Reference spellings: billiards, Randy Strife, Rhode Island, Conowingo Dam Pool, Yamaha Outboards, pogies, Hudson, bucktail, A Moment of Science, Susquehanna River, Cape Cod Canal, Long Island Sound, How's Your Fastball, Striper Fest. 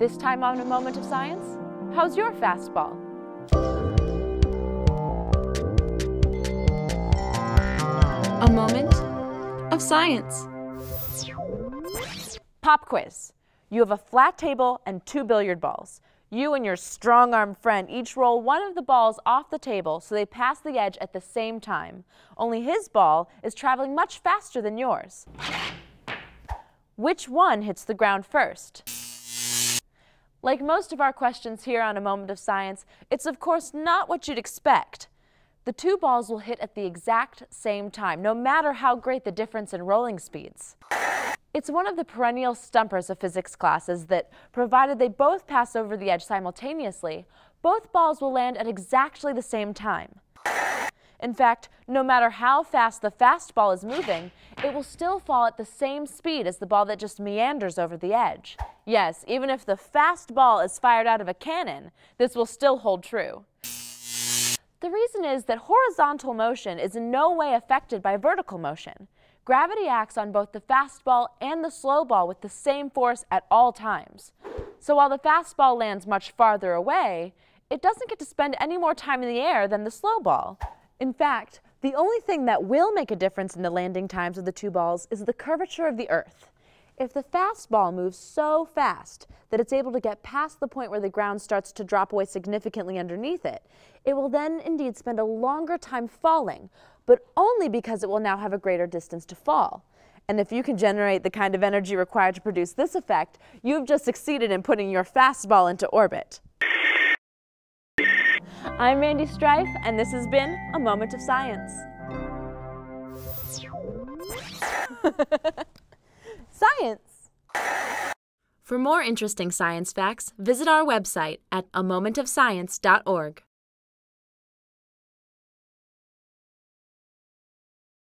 This time on A Moment of Science, how's your fastball? A Moment of Science. Pop quiz. You have a flat table and two billiard balls. You and your strong-armed friend each roll one of the balls off the table so they pass the edge at the same time. Only his ball is traveling much faster than yours. Which one hits the ground first? Like most of our questions here on A Moment of Science, it's of course not what you'd expect. The two balls will hit at the exact same time, no matter how great the difference in rolling speeds. It's one of the perennial stumpers of physics classes that, provided they both pass over the edge simultaneously, both balls will land at exactly the same time. In fact, no matter how fast the fastball is moving, it will still fall at the same speed as the ball that just meanders over the edge. Yes, even if the fastball is fired out of a cannon, this will still hold true. The reason is that horizontal motion is in no way affected by vertical motion. Gravity acts on both the fastball and the slow ball with the same force at all times. So while the fastball lands much farther away, it doesn't get to spend any more time in the air than the slow ball. In fact, the only thing that will make a difference in the landing times of the two balls is the curvature of the Earth. If the fastball moves so fast that it's able to get past the point where the ground starts to drop away significantly underneath it, it will then indeed spend a longer time falling, but only because it will now have a greater distance to fall. And if you can generate the kind of energy required to produce this effect, you've just succeeded in putting your fastball into orbit. I'm Randy Strife, and this has been A Moment of Science. Science! For more interesting science facts, visit our website at amomentofscience.org.